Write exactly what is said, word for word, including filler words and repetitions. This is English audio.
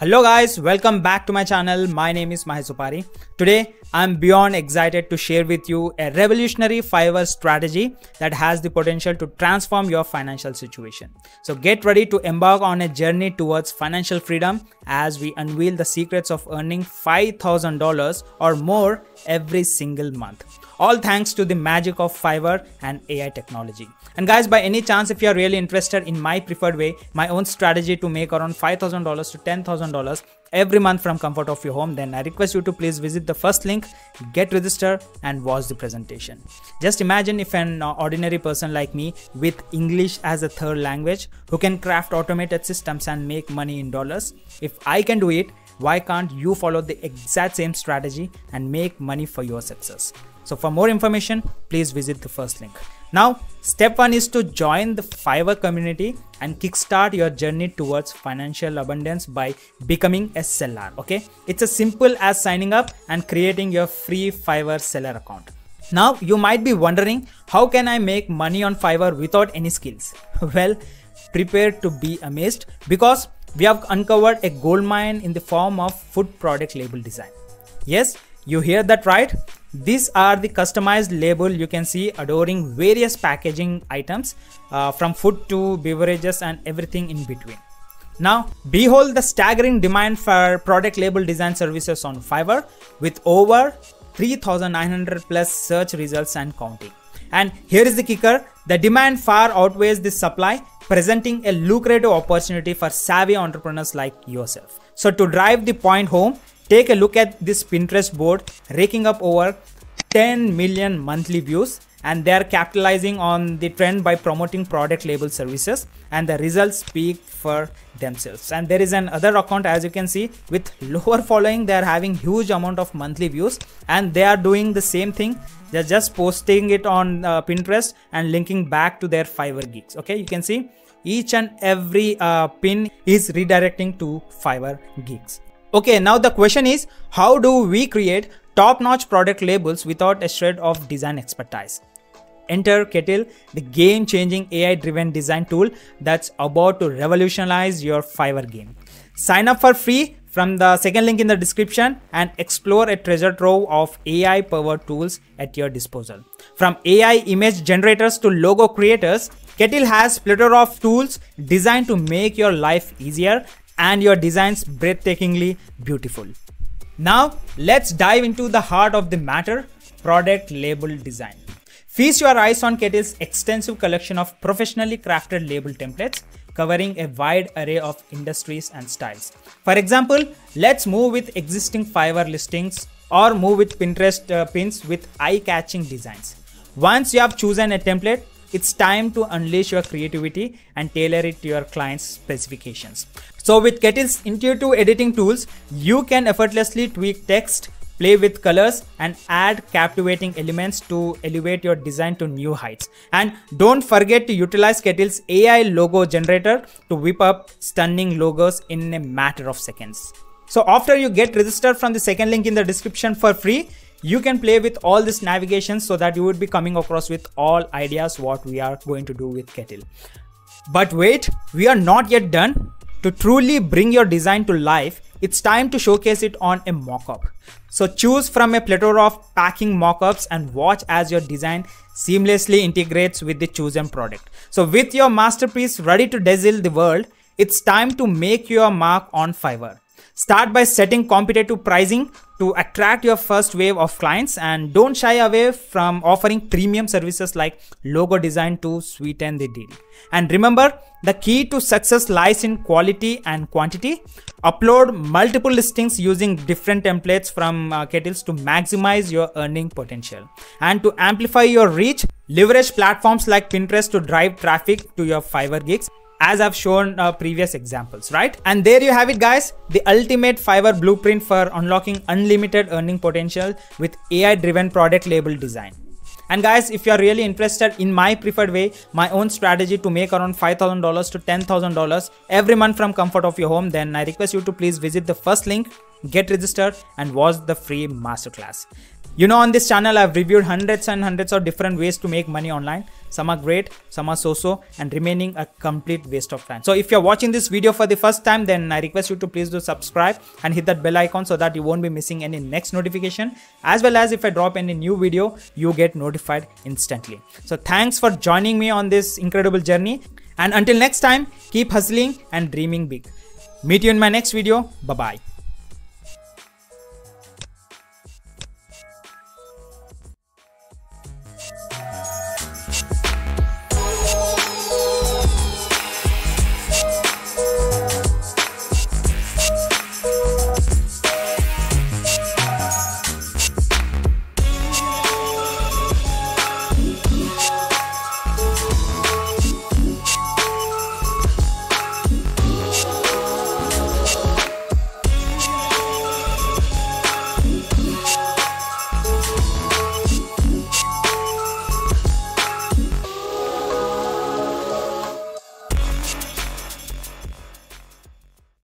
Hello guys, welcome back to my channel. My name is Mahesh Soppari. Today, I'm beyond excited to share with you a revolutionary Fiverr strategy that has the potential to transform your financial situation. So get ready to embark on a journey towards financial freedom as we unveil the secrets of earning five thousand dollars or more every single month. All thanks to the magic of Fiverr and A I technology. And guys, by any chance, if you're really interested in my preferred way, my own strategy to make around five thousand dollars to ten thousand dollars every month from comfort of your home, then I request you to please visit the first link, get registered and watch the presentation. Just imagine if an ordinary person like me with English as a third language who can craft automated systems and make money in dollars. If I can do it, why can't you follow the exact same strategy and make money for your success? So for more information, please visit the first link. Now, step one is to join the Fiverr community and kickstart your journey towards financial abundance by becoming a seller, okay? It's as simple as signing up and creating your free Fiverr seller account. Now, you might be wondering, how can I make money on Fiverr without any skills? Well, prepare to be amazed because we have uncovered a gold mine in the form of food product label design. Yes, you hear that right? These are the customized label you can see adorning various packaging items uh, from food to beverages and everything in between. Now, behold the staggering demand for product label design services on Fiverr with over three thousand nine hundred plus search results and counting. And here is the kicker, the demand far outweighs the supply, presenting a lucrative opportunity for savvy entrepreneurs like yourself. So to drive the point home, take a look at this Pinterest board raking up over ten million monthly views, and they are capitalizing on the trend by promoting product label services, and the results speak for themselves. And there is another account, as you can see, with lower following. They are having huge amount of monthly views and they are doing the same thing. They're just posting it on uh, Pinterest and linking back to their Fiverr gigs. Okay, you can see each and every uh, pin is redirecting to Fiverr gigs. Okay, now the question is, how do we create top-notch product labels without a shred of design expertise? Enter Kittl, the game-changing A I-driven design tool that's about to revolutionize your Fiverr game. Sign up for free from the second link in the description and explore a treasure trove of A I-powered tools at your disposal. From A I image generators to logo creators, Kittl has a plethora of tools designed to make your life easier and your designs breathtakingly beautiful. Now, let's dive into the heart of the matter, product label design. Feast your eyes on Kittl's extensive collection of professionally crafted label templates covering a wide array of industries and styles. For example, let's move with existing Fiverr listings or move with Pinterest uh, pins with eye-catching designs. Once you have chosen a template, it's time to unleash your creativity and tailor it to your client's specifications. So with Kittl's intuitive editing tools, you can effortlessly tweak text, play with colors and add captivating elements to elevate your design to new heights. And don't forget to utilize Kittl's A I logo generator to whip up stunning logos in a matter of seconds. So after you get registered from the second link in the description for free, you can play with all this navigation so that you would be coming across with all ideas what we are going to do with Kittl. But wait, we are not yet done. To truly bring your design to life, it's time to showcase it on a mock-up. So choose from a plethora of packing mock-ups and watch as your design seamlessly integrates with the chosen product. So with your masterpiece ready to dazzle the world, it's time to make your mark on Fiverr. Start by setting competitive pricing to attract your first wave of clients, and don't shy away from offering premium services like logo design to sweeten the deal. And remember, the key to success lies in quality and quantity. Upload multiple listings using different templates from uh, Kittl's to maximize your earning potential. And to amplify your reach, leverage platforms like Pinterest to drive traffic to your Fiverr gigs, as I've shown uh, previous examples, right? And there you have it guys, the ultimate Fiverr blueprint for unlocking unlimited earning potential with A I-driven product label design. And guys, if you're really interested in my preferred way, my own strategy to make around five thousand dollars to ten thousand dollars every month from comfort of your home, then I request you to please visit the first link, get registered and watch the free masterclass. You know, on this channel, I've reviewed hundreds and hundreds of different ways to make money online. Some are great, some are so-so, and remaining a complete waste of time. So if you're watching this video for the first time, then I request you to please do subscribe and hit that bell icon so that you won't be missing any next notification. As well as if I drop any new video, you get notified instantly. So thanks for joining me on this incredible journey. And until next time, keep hustling and dreaming big. Meet you in my next video. Bye-bye.